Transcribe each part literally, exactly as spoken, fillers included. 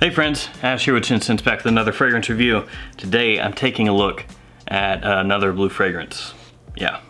Hey friends, Ash here with Gents Scents, back with another fragrance review. Today I'm taking a look at another blue fragrance. Yeah,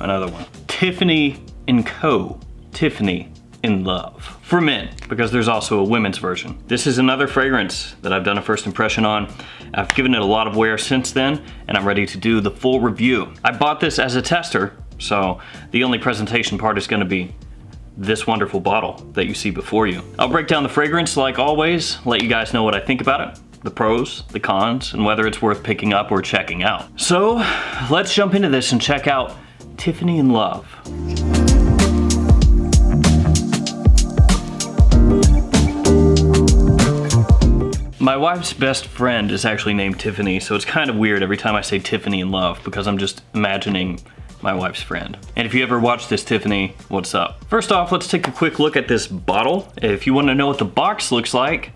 another one. Tiffany and Co. Tiffany in Love. For men, because there's also a women's version. This is another fragrance that I've done a first impression on. I've given it a lot of wear since then, and I'm ready to do the full review. I bought this as a tester, so the only presentation part is gonna be this wonderful bottle that you see before you. I'll break down the fragrance like always, let you guys know what I think about it, the pros, the cons, and whether it's worth picking up or checking out. So let's jump into this and check out Tiffany in Love. My wife's best friend is actually named Tiffany, so it's kind of weird every time I say Tiffany in Love because I'm just imagining my wife's friend. And if you ever watch this, Tiffany, what's up? First off, let's take a quick look at this bottle. If you want to know what the box looks like,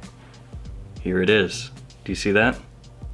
here it is. Do you see that?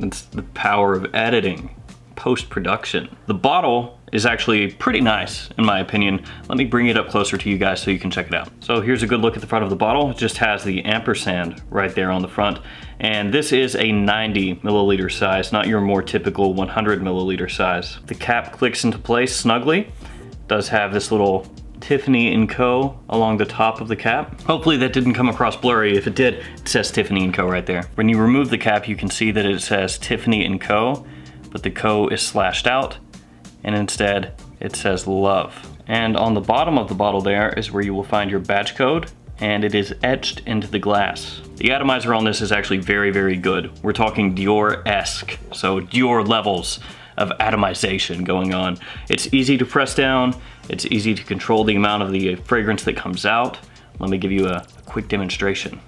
It's the power of editing, post-production. The bottle is actually pretty nice, in my opinion. Let me bring it up closer to you guys so you can check it out. So here's a good look at the front of the bottle. It just has the ampersand right there on the front. And this is a ninety milliliter size, not your more typical one hundred milliliter size. The cap clicks into place snugly. It does have this little Tiffany and Co. along the top of the cap. Hopefully that didn't come across blurry. If it did, it says Tiffany and Co. right there. When you remove the cap, you can see that it says Tiffany and Co., but the Co. is slashed out, and instead it says Love. And on the bottom of the bottle there is where you will find your batch code, and it is etched into the glass. The atomizer on this is actually very, very good. We're talking Dior-esque, so Dior levels of atomization going on. It's easy to press down, it's easy to control the amount of the fragrance that comes out. Let me give you a quick demonstration.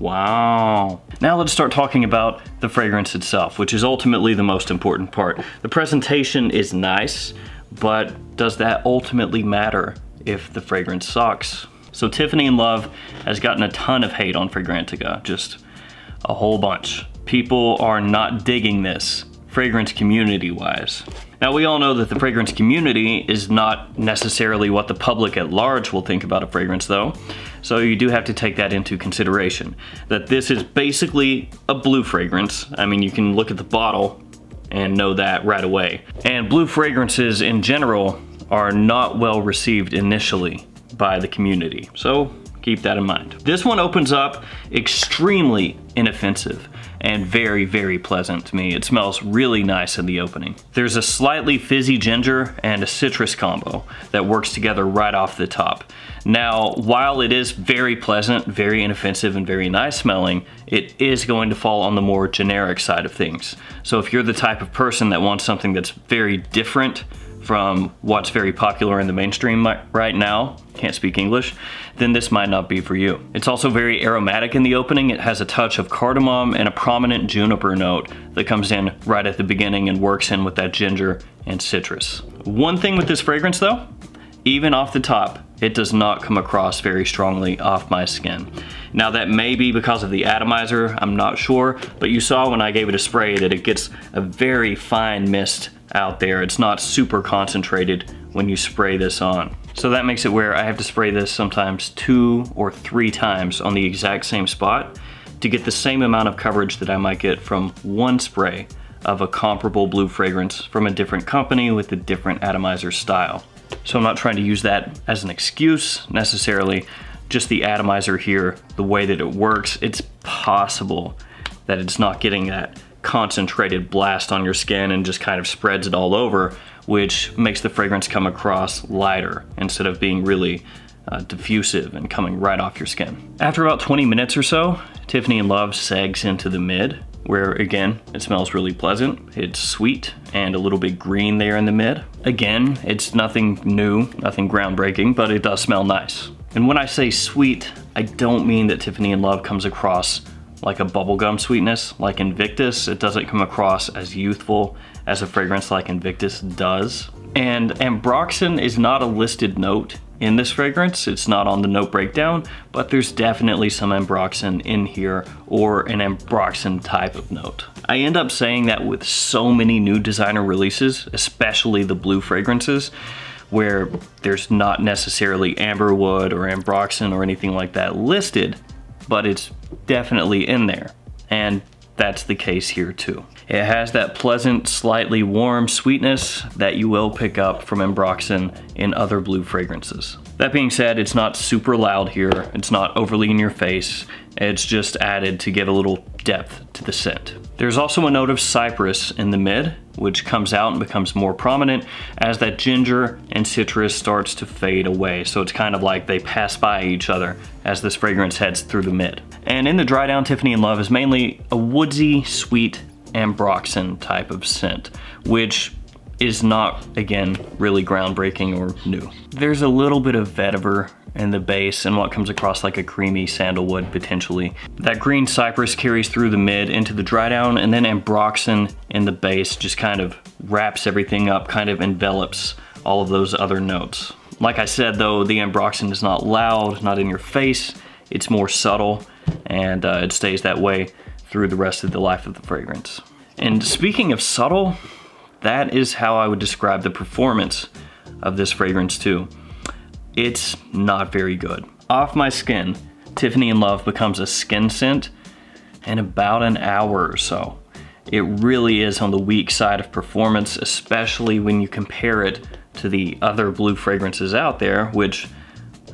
Wow. Now let's start talking about the fragrance itself, which is ultimately the most important part. The presentation is nice, but does that ultimately matter if the fragrance sucks? So Tiffany in Love has gotten a ton of hate on Fragrantica, just a whole bunch. People are not digging this, fragrance community-wise. Now we all know that the fragrance community is not necessarily what the public at large will think about a fragrance though, so you do have to take that into consideration. That this is basically a blue fragrance. I mean, you can look at the bottle and know that right away. And blue fragrances in general are not well received initially by the community, so keep that in mind. This one opens up extremely inoffensive and very, very pleasant to me. It smells really nice in the opening. There's a slightly fizzy ginger and a citrus combo that works together right off the top. Now, while it is very pleasant, very inoffensive, and very nice smelling, it is going to fall on the more generic side of things. So if you're the type of person that wants something that's very different from what's very popular in the mainstream right now, can't speak English, then this might not be for you. It's also very aromatic in the opening. It has a touch of cardamom and a prominent juniper note that comes in right at the beginning and works in with that ginger and citrus. One thing with this fragrance though, even off the top, it does not come across very strongly off my skin. Now that may be because of the atomizer, I'm not sure, but you saw when I gave it a spray that it gets a very fine mist out there. It's not super concentrated when you spray this on. So that makes it where I have to spray this sometimes two or three times on the exact same spot to get the same amount of coverage that I might get from one spray of a comparable blue fragrance from a different company with a different atomizer style. So I'm not trying to use that as an excuse necessarily, just the atomizer here, the way that it works, it's possible that it's not getting that concentrated blast on your skin and just kind of spreads it all over, which makes the fragrance come across lighter instead of being really uh, diffusive and coming right off your skin. After about twenty minutes or so, Tiffany in Love sags into the mid, where again, it smells really pleasant. It's sweet and a little bit green there in the mid. Again, it's nothing new, nothing groundbreaking, but it does smell nice. And when I say sweet, I don't mean that Tiffany in Love comes across like a bubblegum sweetness, like Invictus. It doesn't come across as youthful as a fragrance like Invictus does. And Ambroxan is not a listed note in this fragrance. It's not on the note breakdown, but there's definitely some Ambroxan in here or an Ambroxan type of note. I end up saying that with so many new designer releases, especially the blue fragrances, where there's not necessarily amberwood or Ambroxan or anything like that listed, but it's definitely in there, and that's the case here too. It has that pleasant, slightly warm sweetness that you will pick up from Ambroxan in other blue fragrances. That being said, it's not super loud here, it's not overly in your face, it's just added to give a little depth to the scent. There's also a note of cypress in the mid, which comes out and becomes more prominent as that ginger and citrus starts to fade away. So it's kind of like they pass by each other as this fragrance heads through the mid. And in the dry down, Tiffany and Love is mainly a woodsy, sweet Ambroxan type of scent, which is not, again, really groundbreaking or new. There's a little bit of vetiver in the base and what comes across like a creamy sandalwood potentially. That green cypress carries through the mid into the dry down, and then Ambroxan in the base just kind of wraps everything up, kind of envelops all of those other notes. Like I said though, the Ambroxan is not loud, not in your face, it's more subtle, and uh, it stays that way through the rest of the life of the fragrance. And speaking of subtle, that is how I would describe the performance of this fragrance too. It's not very good. Off my skin, Tiffany and Love becomes a skin scent in about an hour or so. It really is on the weak side of performance, especially when you compare it to the other blue fragrances out there, which,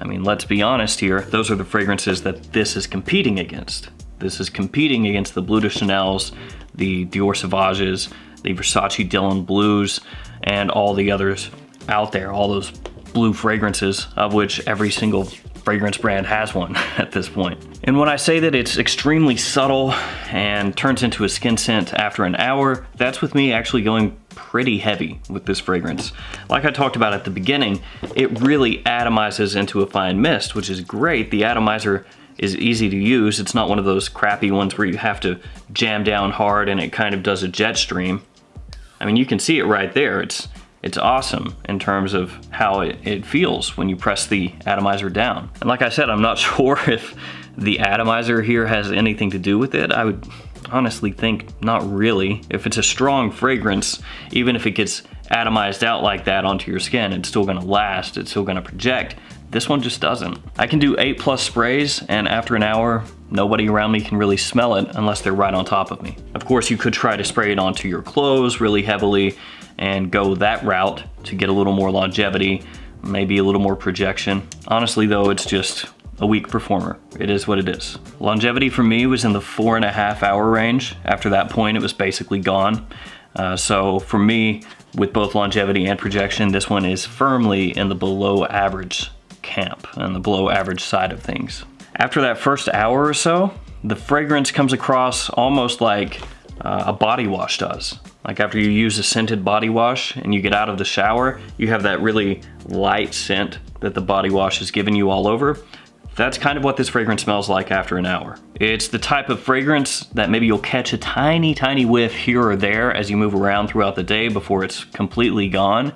I mean, let's be honest here, those are the fragrances that this is competing against. This is competing against the Bleu de Chanels, the Dior Sauvages, the Versace Dylan Blues, and all the others out there, all those blue fragrances, of which every single fragrance brand has one at this point. And when I say that it's extremely subtle and turns into a skin scent after an hour, that's with me actually going pretty heavy with this fragrance. Like I talked about at the beginning, it really atomizes into a fine mist, which is great. The atomizer is easy to use. It's not one of those crappy ones where you have to jam down hard and it kind of does a jet stream. I mean, you can see it right there. It's it's awesome in terms of how it, it feels when you press the atomizer down. And like I said, I'm not sure if the atomizer here has anything to do with it. I would honestly think not really. If it's a strong fragrance, even if it gets atomized out like that onto your skin, it's still gonna last, it's still gonna project. This one just doesn't. I can do eight plus sprays, and after an hour, nobody around me can really smell it unless they're right on top of me. Of course, you could try to spray it onto your clothes really heavily and go that route to get a little more longevity, maybe a little more projection. Honestly though, it's just a weak performer. It is what it is. Longevity for me was in the four and a half hour range. After that point, it was basically gone. Uh, so for me, with both longevity and projection, this one is firmly in the below average camp and the below average side of things. After that first hour or so, the fragrance comes across almost like uh, a body wash does. Like after you use a scented body wash and you get out of the shower, you have that really light scent that the body wash has given you all over. That's kind of what this fragrance smells like after an hour. It's the type of fragrance that maybe you'll catch a tiny, tiny whiff here or there as you move around throughout the day before it's completely gone,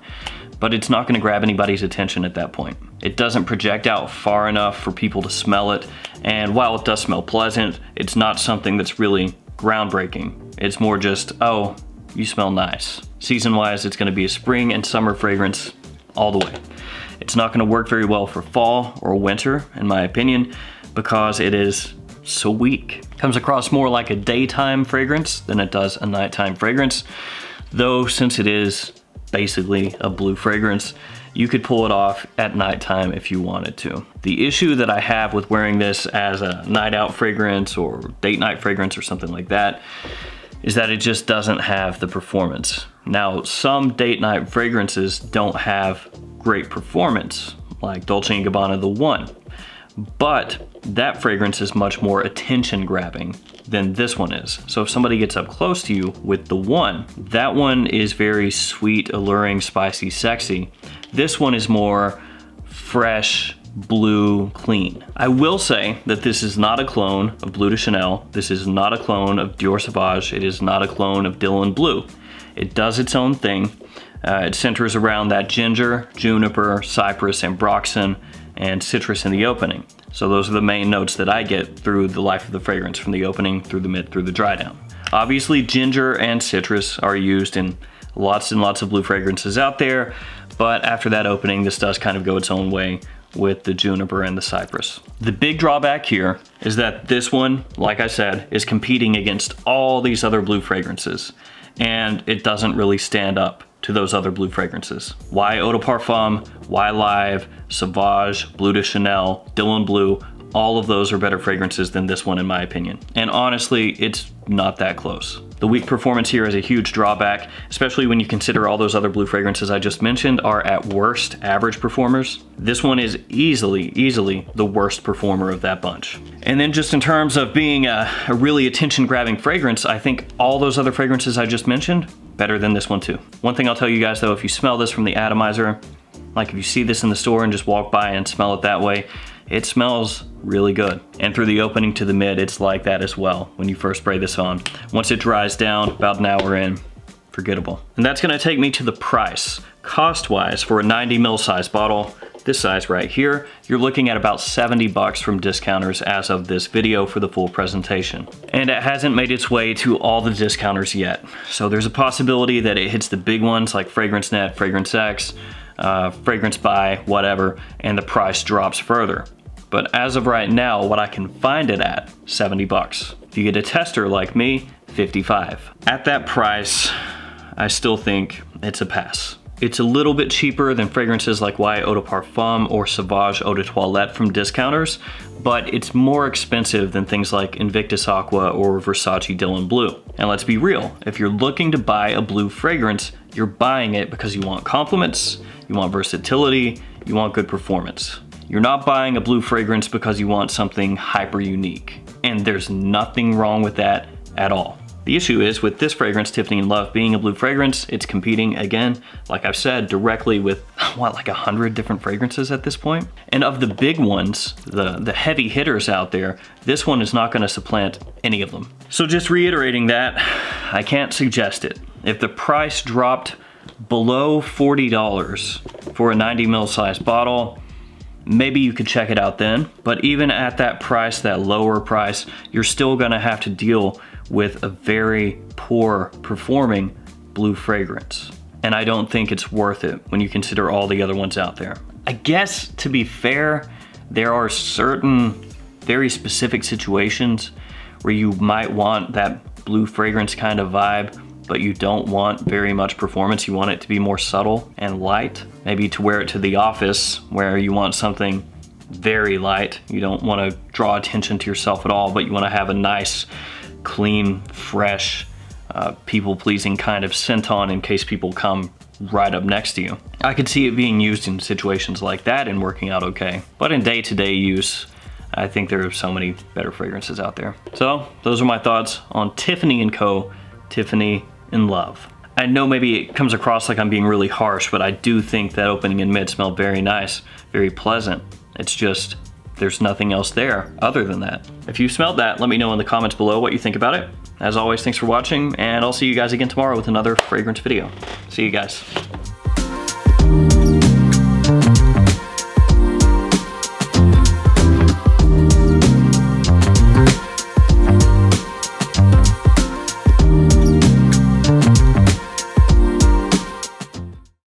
but it's not gonna grab anybody's attention at that point. It doesn't project out far enough for people to smell it, and while it does smell pleasant, it's not something that's really groundbreaking. It's more just, oh, you smell nice. Season-wise, it's gonna be a spring and summer fragrance all the way. It's not gonna work very well for fall or winter, in my opinion, because it is so weak. Comes across more like a daytime fragrance than it does a nighttime fragrance, though since it is basically a blue fragrance, you could pull it off at nighttime if you wanted to. The issue that I have with wearing this as a night out fragrance or date night fragrance or something like that is that it just doesn't have the performance. Now, some date night fragrances don't have great performance, like Dolce and Gabbana The One, but that fragrance is much more attention grabbing than this one is. So if somebody gets up close to you with The One, that one is very sweet, alluring, spicy, sexy. This one is more fresh, blue, clean. I will say that this is not a clone of Bleu de Chanel. This is not a clone of Dior Sauvage. It is not a clone of Dylan Blue. It does its own thing. Uh, it centers around that ginger, juniper, cypress, Ambroxan, and citrus in the opening. So those are the main notes that I get through the life of the fragrance, from the opening through the mid, through the dry down. Obviously, ginger and citrus are used in lots and lots of blue fragrances out there, but after that opening, this does kind of go its own way with the juniper and the cypress. The big drawback here is that this one, like I said, is competing against all these other blue fragrances, and it doesn't really stand up to those other blue fragrances. Why Eau de Parfum, Why Live, Sauvage, Bleu de Chanel, Dylan Blue, all of those are better fragrances than this one in my opinion. And honestly, it's not that close. The weak performance here is a huge drawback, especially when you consider all those other blue fragrances I just mentioned are at worst average performers. This one is easily, easily the worst performer of that bunch. And then just in terms of being a, a really attention-grabbing fragrance, I think all those other fragrances I just mentioned, better than this one too. One thing I'll tell you guys though, if you smell this from the atomizer, like if you see this in the store and just walk by and smell it that way, it smells really good. And through the opening to the mid, it's like that as well when you first spray this on. Once it dries down, about an hour in, forgettable. And that's gonna take me to the price. Cost-wise, for a ninety mil size bottle, this size right here, you're looking at about seventy bucks from discounters as of this video for the full presentation. And it hasn't made its way to all the discounters yet. So there's a possibility that it hits the big ones like Fragrance Net, Fragrance X, uh, Fragrance Buy, whatever, and the price drops further. But as of right now, what I can find it at, seventy bucks. If you get a tester like me, fifty-five. At that price, I still think it's a pass. It's a little bit cheaper than fragrances like Why Eau de Parfum or Sauvage Eau de Toilette from discounters, but it's more expensive than things like Invictus Aqua or Versace Dylan Blue. And let's be real, if you're looking to buy a blue fragrance, you're buying it because you want compliments, you want versatility, you want good performance. You're not buying a blue fragrance because you want something hyper unique. And there's nothing wrong with that at all. The issue is with this fragrance, Tiffany in Love, being a blue fragrance, it's competing again, like I've said, directly with what, like a hundred different fragrances at this point? And of the big ones, the, the heavy hitters out there, this one is not gonna supplant any of them. So just reiterating that, I can't suggest it. If the price dropped below forty dollars for a ninety mil size bottle, maybe you could check it out then, but even at that price, that lower price, you're still gonna have to deal with a very poor performing blue fragrance. And I don't think it's worth it when you consider all the other ones out there. I guess, to be fair, there are certain very specific situations where you might want that blue fragrance kind of vibe, but you don't want very much performance. You want it to be more subtle and light. Maybe to wear it to the office where you want something very light. You don't want to draw attention to yourself at all, but you want to have a nice, clean, fresh, uh, people-pleasing kind of scent on in case people come right up next to you. I could see it being used in situations like that and working out okay. But in day-to-day use, I think there are so many better fragrances out there. So those are my thoughts on Tiffany and Co. Tiffany in Love. I know maybe it comes across like I'm being really harsh, but I do think that opening and mid smell very nice, very pleasant. It's just, there's nothing else there other than that. If you smelled that, let me know in the comments below what you think about it. As always, thanks for watching, and I'll see you guys again tomorrow with another fragrance video. See you guys.